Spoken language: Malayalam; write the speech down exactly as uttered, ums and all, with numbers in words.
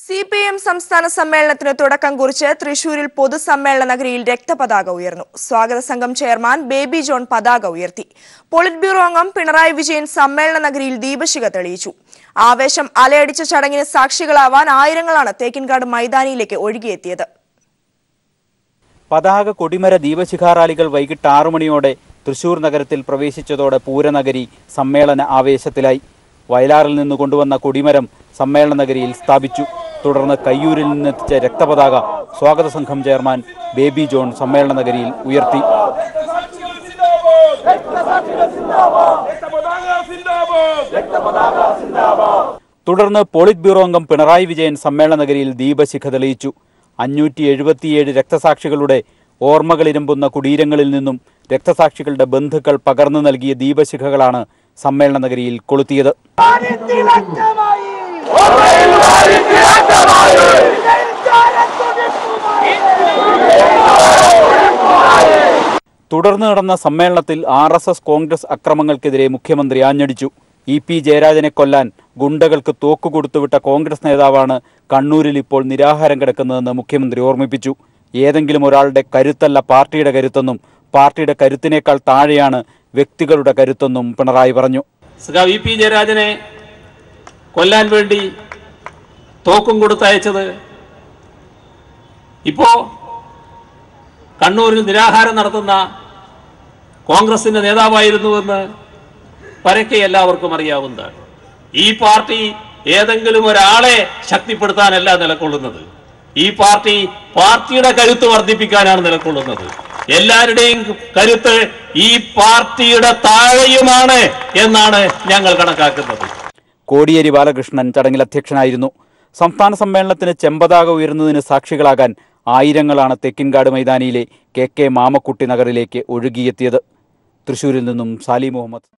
C P M സംസ്ഥാന സമ്മേളനത്തിന് തുടക്കം കുറിച്ച് തൃശ്ശൂരിൽ പൊതുസമ്മേളന നഗരിയിൽ രക്തപതാക ഉയർന്നു. സ്വാഗത സംഘം ചെയർമാൻ ബേബി ജോൺ പതാക ഉയർത്തി. പോളിറ്റ് ബ്യൂറോ അംഗം പിണറായി വിജയൻ സമ്മേളന നഗരിയിൽ ദീപശിഖ തെളിയിച്ചു. ആവേശം അലയടിച്ച ചടങ്ങിന് സാക്ഷികളാവാൻ ആയിരങ്ങളാണ് തേക്കിൻകാട് മൈതാനിയിലേക്ക് ഒഴുകിയെത്തിയത്. പതാക കൊടിമര ദീപശിഖാ റാലികൾ വൈകിട്ട് ആറ് മണിയോടെ തൃശ്ശൂർ നഗരത്തിൽ പ്രവേശിച്ചതോടെ പൂരനഗരി സമ്മേളന ആവേശത്തിലായി. വയലാറിൽ നിന്ന് കൊണ്ടുവന്ന കൊടിമരം സമ്മേളന നഗരിയിൽ സ്ഥാപിച്ചു. തുടർന്ന് കയ്യൂരിൽ നിന്നെത്തിച്ച രക്തപതാക സ്വാഗത സംഘം ചെയർമാൻ ബേബി ജോൺ സമ്മേളന നഗരിയിൽ ഉയർത്തി. തുടർന്ന് പോളിറ്റ് ബ്യൂറോ അംഗം പിണറായി വിജയൻ സമ്മേളന നഗരിയിൽ ദീപശിഖ തെളിയിച്ചു. അഞ്ഞൂറ്റി എഴുപത്തിയേഴ് രക്തസാക്ഷികളുടെ ഓർമ്മകളിരമ്പുന്ന കുടീരങ്ങളിൽ നിന്നും രക്തസാക്ഷികളുടെ ബന്ധുക്കൾ പകർന്നു നൽകിയ ദീപശിഖകളാണ് സമ്മേളന നഗരിയിൽ കൊളുത്തിയത്. തുടർന്ന് നടന്ന സമ്മേളനത്തിൽ ആർ എസ് എസ് കോൺഗ്രസ് അക്രമങ്ങൾക്കെതിരെ മുഖ്യമന്ത്രി ആഞ്ഞടിച്ചു. ഇ പി ജയരാജനെ കൊല്ലാൻ ഗുണ്ടകൾക്ക് തോക്കുകൊടുത്തുവിട്ട കോൺഗ്രസ് നേതാവാണ് കണ്ണൂരിൽ ഇപ്പോൾ നിരാഹാരം കിടക്കുന്നതെന്ന് മുഖ്യമന്ത്രി ഓർമ്മിപ്പിച്ചു. ഏതെങ്കിലും ഒരാളുടെ കരുത്തല്ല പാർട്ടിയുടെ കരുത്തെന്നും പാർട്ടിയുടെ കരുത്തിനേക്കാൾ താഴെയാണ് വ്യക്തികളുടെ കരുത്തെന്നും പിണറായി പറഞ്ഞു. സഖാവ് ഇ പി ജയരാജനെ കൊല്ലാൻ വേണ്ടി തോക്കും കൊടുത്തയച്ചത് ഇപ്പോ കണ്ണൂരിൽ നിരാഹാരം നടത്തുന്ന കോൺഗ്രസിന്റെ നേതാവായിരുന്നുവെന്ന് പരക്കെ എല്ലാവർക്കും അറിയാവുന്നതാണ്. ഈ പാർട്ടി ഏതെങ്കിലും ഒരാളെ ശക്തിപ്പെടുത്താനല്ല നിലകൊള്ളുന്നത്. ഈ പാർട്ടി പാർട്ടിയുടെ കരുത്ത് വർദ്ധിപ്പിക്കാനാണ് നിലകൊള്ളുന്നത്. എല്ലാവരുടെയും കരുത്ത് ഈ പാർട്ടിയുടെ താഴെയുമാണ് എന്നാണ് ഞങ്ങൾ കണക്കാക്കുന്നത്. കോടിയേരി ബാലകൃഷ്ണൻ ചടങ്ങിൽ അധ്യക്ഷനായിരുന്നു. സംസ്ഥാന സമ്മേളനത്തിന് ചെമ്പതാക ഉയരുന്നതിന് സാക്ഷികളാകാൻ ആയിരങ്ങളാണ് തെക്കിൻകാട് മൈതാനിയിലെ കെ കെ മാമക്കുട്ടി നഗറിലേക്ക് ഒഴുകിയെത്തിയത്. തൃശ്ശൂരിൽ നിന്നും സാലി മുഹമ്മദ്.